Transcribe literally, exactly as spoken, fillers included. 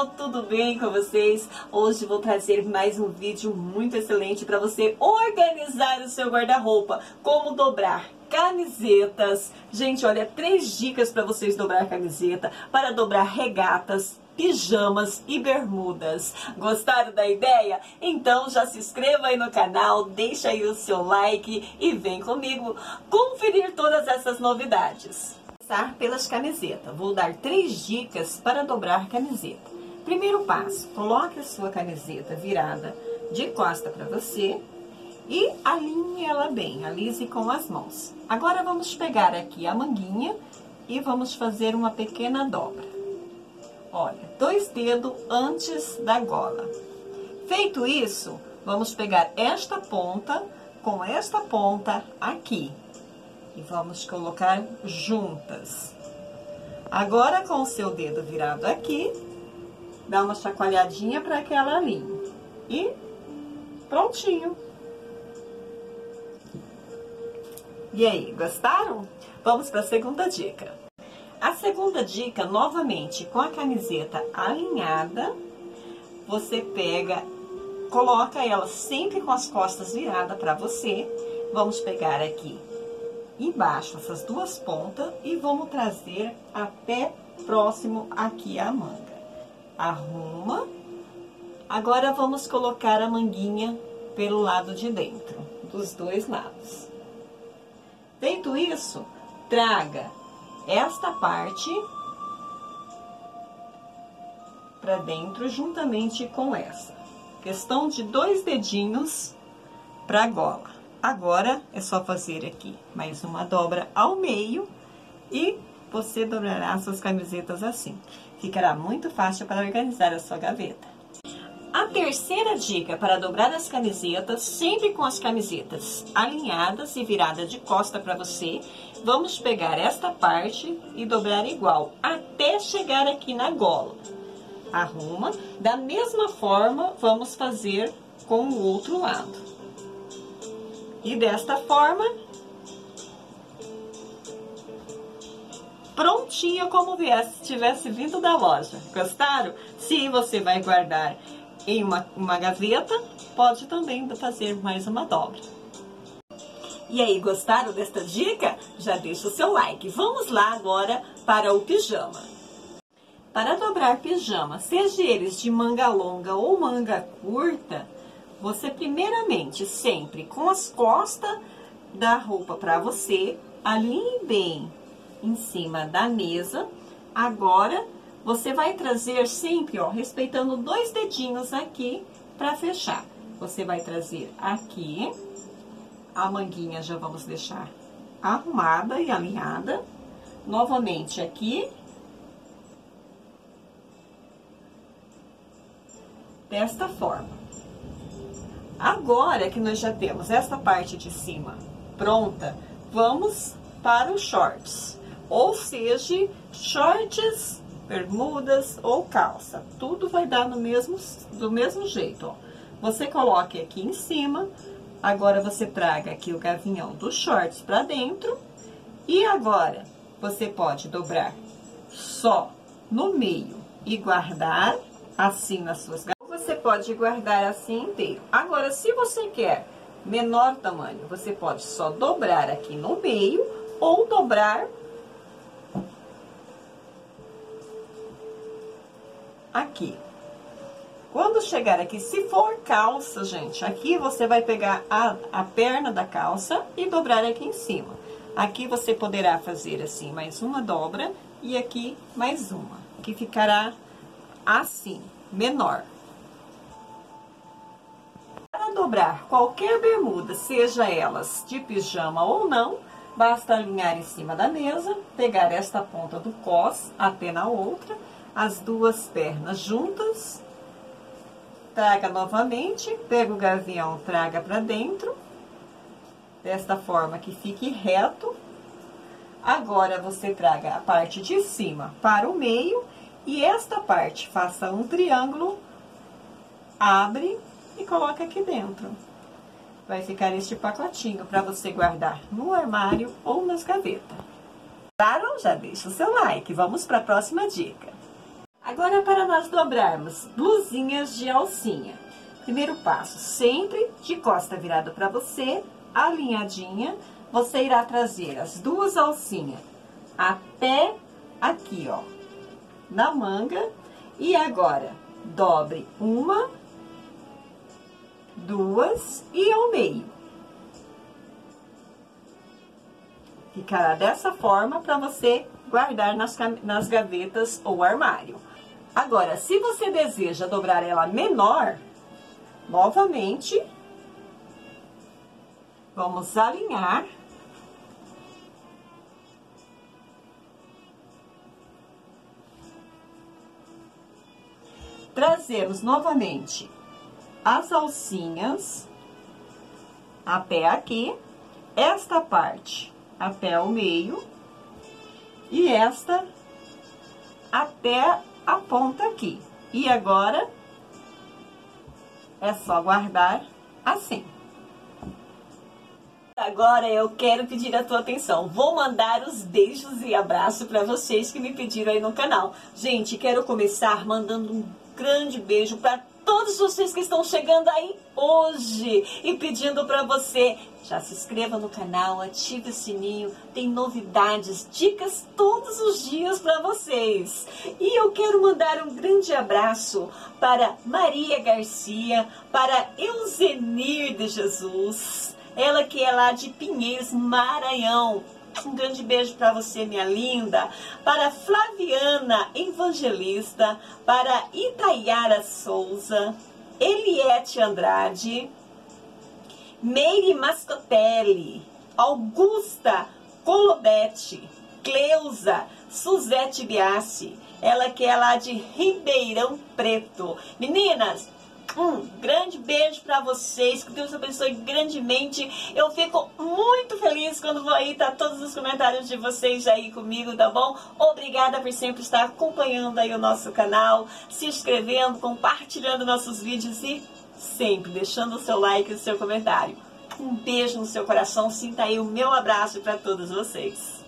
pessoal, tudo bem com vocês? Hoje vou trazer mais um vídeo muito excelente para você organizar o seu guarda-roupa. Como dobrar camisetas. Gente, olha, três dicas para vocês dobrar camiseta, para dobrar regatas, pijamas e bermudas. Gostaram da ideia? Então já se inscreva aí no canal, deixa aí o seu like e vem comigo conferir todas essas novidades. Começar pelas camisetas. Vou dar três dicas para dobrar camiseta. Primeiro passo, coloque a sua camiseta virada de costa para você e alinhe ela bem, alise com as mãos. Agora vamos pegar aqui a manguinha e vamos fazer uma pequena dobra. Olha, dois dedos antes da gola. Feito isso, vamos pegar esta ponta com esta ponta aqui. E vamos colocar juntas. Agora, com o seu dedo virado aqui, dá uma chacoalhadinha para que ela alinhe. E prontinho. E aí, gostaram? Vamos para a segunda dica. A segunda dica, novamente, com a camiseta alinhada, você pega, coloca ela sempre com as costas viradas para você. Vamos pegar aqui embaixo essas duas pontas e vamos trazer até próximo aqui a manga. Arruma. Agora vamos colocar a manguinha pelo lado de dentro, dos dois lados. Feito isso, traga esta parte para dentro juntamente com essa. Questão de dois dedinhos para a gola. Agora é só fazer aqui mais uma dobra ao meio e você dobrará suas camisetas assim. Ficará muito fácil para organizar a sua gaveta. A terceira dica para dobrar as camisetas, sempre com as camisetas alinhadas e virada de costa para você. Vamos pegar esta parte e dobrar igual, até chegar aqui na gola. Arruma. Da mesma forma, vamos fazer com o outro lado. E desta forma, prontinha como viesse, tivesse vindo da loja. Gostaram? Se você vai guardar em uma, uma gaveta, pode também fazer mais uma dobra. E aí, gostaram desta dica? Já deixa o seu like. Vamos lá agora para o pijama. Para dobrar pijama, seja eles de manga longa ou manga curta, você primeiramente, sempre com as costas da roupa para você, alinhe bem em cima da mesa. Agora, você vai trazer sempre, ó, respeitando dois dedinhos aqui para fechar. Você vai trazer aqui. A manguinha já vamos deixar arrumada e alinhada. Novamente aqui. Desta forma. Agora que nós já temos essa parte de cima pronta, vamos para os shorts. Ou seja, shorts, bermudas ou calça. Tudo vai dar no mesmo, do mesmo jeito, ó. Você coloque aqui em cima. Agora, você traga aqui o gavião dos shorts para dentro. E agora, você pode dobrar só no meio e guardar assim nas suas gavetas. Você pode guardar assim inteiro. Agora, se você quer menor tamanho, você pode só dobrar aqui no meio ou dobrar aqui. Quando chegar aqui, se for calça, gente, aqui você vai pegar a, a perna da calça e dobrar aqui em cima. Aqui você poderá fazer assim, mais uma dobra e aqui mais uma. Que ficará assim, menor. Para dobrar qualquer bermuda, seja elas de pijama ou não, basta alinhar em cima da mesa, pegar esta ponta do cós até na outra, as duas pernas juntas. Traga novamente, pega o gavião, traga para dentro, desta forma que fique reto. Agora, você traga a parte de cima para o meio e esta parte, faça um triângulo, abre e coloca aqui dentro. Vai ficar este pacotinho para você guardar no armário ou nas gavetas. Gostaram? Já deixa o seu like. Vamos para a próxima dica. Agora, para nós dobrarmos blusinhas de alcinha. Primeiro passo, sempre de costa virada para você, alinhadinha, você irá trazer as duas alcinhas até aqui, ó, na manga. E agora, dobre uma, duas e ao meio. Ficará dessa forma para você guardar nas, nas gavetas ou armário. Agora, se você deseja dobrar ela menor, novamente, vamos alinhar. Trazemos novamente as alcinhas até aqui, esta parte até o meio e esta até a ponta aqui. E agora é só guardar assim. Agora eu quero pedir a tua atenção. Vou mandar os beijos e abraços para vocês que me pediram aí no canal. Gente, quero começar mandando um grande beijo para todos vocês que estão chegando aí hoje e pedindo para você, já se inscreva no canal, ative o sininho, tem novidades, dicas todos os dias para vocês. E eu quero mandar um grande abraço para Maria Garcia, para Euzenir de Jesus, ela que é lá de Pinheiros, Maranhão. Um grande beijo para você, minha linda. Para Flaviana Evangelista, para Itaiara Souza, Eliete Andrade, Meire Mascotelli, Augusta Colobete, Cleusa Suzete Biasi, ela que é lá de Ribeirão Preto. Meninas, um grande beijo para vocês, que Deus abençoe grandemente. Eu fico muito feliz quando vou aí, tá todos os comentários de vocês aí comigo, tá bom? Obrigada por sempre estar acompanhando aí o nosso canal, se inscrevendo, compartilhando nossos vídeos e sempre deixando o seu like e o seu comentário. Um beijo no seu coração, sinta aí o meu abraço para todos vocês.